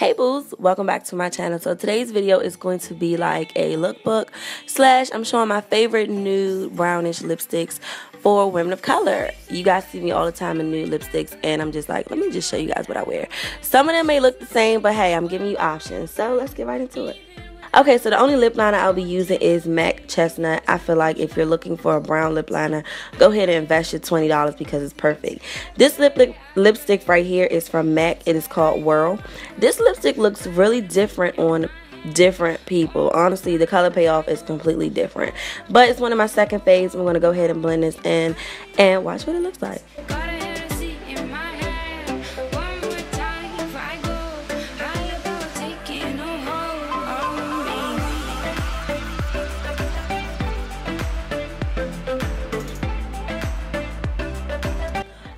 Hey boos, welcome back to my channel. So today's video is going to be like a lookbook slash I'm showing my favorite nude brownish lipsticks for women of color. You guys see me all the time in nude lipsticks and I'm just like, let me just show you guys what I wear. Some of them may look the same, but hey, I'm giving you options, so let's get right into it. Okay, so the only lip liner I'll be using is MAC Chestnut. I feel like if you're looking for a brown lip liner, go ahead and invest your $20 because it's perfect. This lipstick right here is from MAC. It is called Whirl. This lipstick looks really different on different people. Honestly, the color payoff is completely different. But it's one of my second faves. I'm going to go ahead and blend this in and watch what it looks like.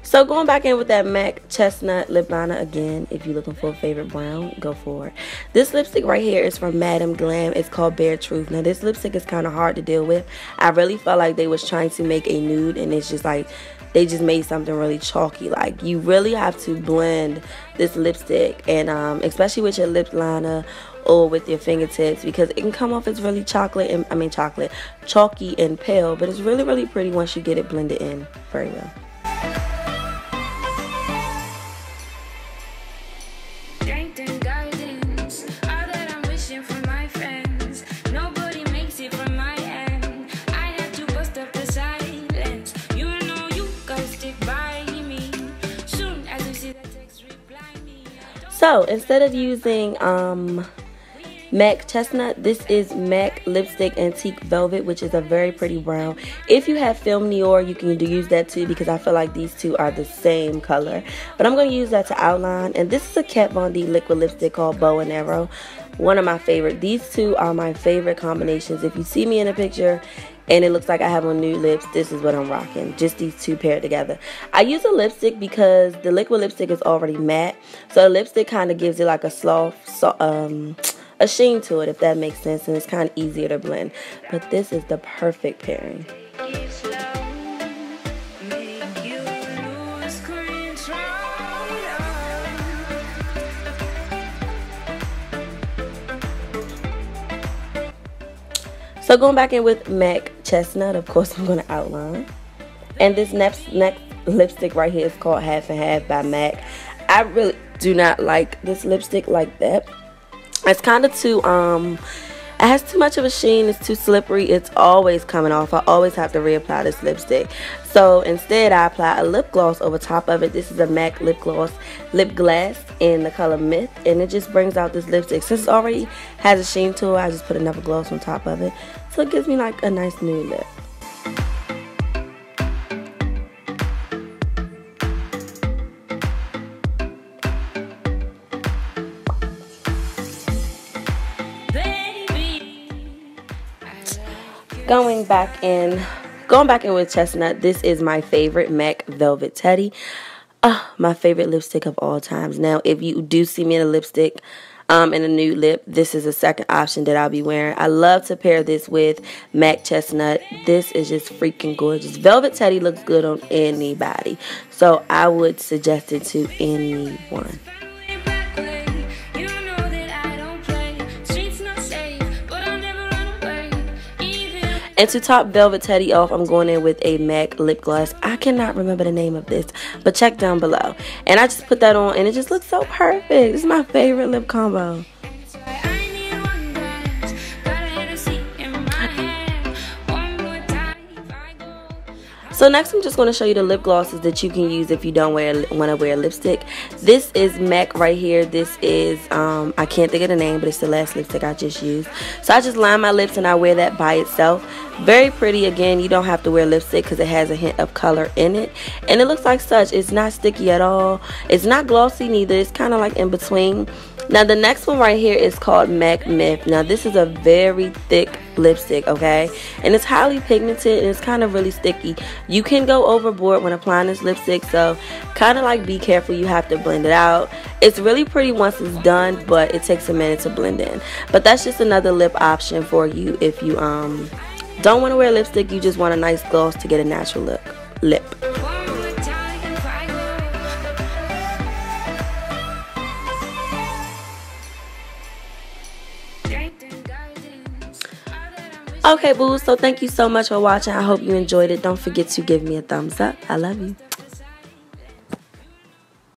So going back in with that MAC Chestnut lip liner again, if you're looking for a favorite brown, go for it. This lipstick right here is from Madam Glam. It's called Bare Truth. Now this lipstick is kind of hard to deal with. I really felt like they was trying to make a nude and it's just like they just made something really chalky. Like you really have to blend this lipstick and especially with your lip liner or with your fingertips, because it can come off as really chalky and pale, but it's really, really pretty once you get it blended in very well. So instead of using MAC Chestnut, this is MAC Lipstick Antique Velvet, which is a very pretty brown. If you have Film Noir, you can use that too, because I feel like these two are the same color. But I'm going to use that to outline. And this is a Kat Von D liquid lipstick called Bow and Arrow. One of my favorite. These two are my favorite combinations. If you see me in a picture and it looks like I have on nude lips, this is what I'm rocking. Just these two paired together. I use a lipstick because the liquid lipstick is already matte, so the lipstick kind of gives it like a a sheen to it, if that makes sense, and it's kind of easier to blend. But this is the perfect pairing. So going back in with MAC Chestnut, of course I'm going to outline. And this next lipstick right here is called Half and Half by MAC. I really do not like this lipstick like that. It's kind of too, it has too much of a sheen, it's too slippery, it's always coming off. I always have to reapply this lipstick. So instead I apply a lip gloss over top of it. This is a MAC lip gloss, lip glass in the color Myth, and it just brings out this lipstick. Since it already has a sheen to it, I just put another gloss on top of it. So it gives me like a nice nude lip. Going back in with Chestnut, this is my favorite MAC Velvet Teddy. My favorite lipstick of all times. Now, if you do see me in a lipstick, in a nude lip, this is a second option that I'll be wearing. I love to pair this with MAC Chestnut. This is just freaking gorgeous. Velvet Teddy looks good on anybody, so I would suggest it to anyone. And to top Velvet Teddy off, I'm going in with a MAC lip gloss. I cannot remember the name of this, but check down below. And I just put that on and it just looks so perfect. This is my favorite lip combo. So next I'm just going to show you the lip glosses that you can use if you don't want to wear lipstick. This is MAC right here. This is, I can't think of the name, but it's the last lipstick I just used. So I just line my lips and I wear that by itself. Very pretty. Again, you don't have to wear lipstick because it has a hint of color in it. And it looks like such. It's not sticky at all. It's not glossy neither. It's kind of like in between. Now the next one right here is called MAC Myth. Now this is a very thick lipstick, okay, and it's highly pigmented and it's kind of really sticky. You can go overboard when applying this lipstick, so kind of like be careful. You have to blend it out. It's really pretty once it's done, but it takes a minute to blend in. But that's just another lip option for you if you don't want to wear lipstick, you just want a nice gloss to get a natural look lip. Okay, boo, so thank you so much for watching. I hope you enjoyed it. Don't forget to give me a thumbs up. I love you.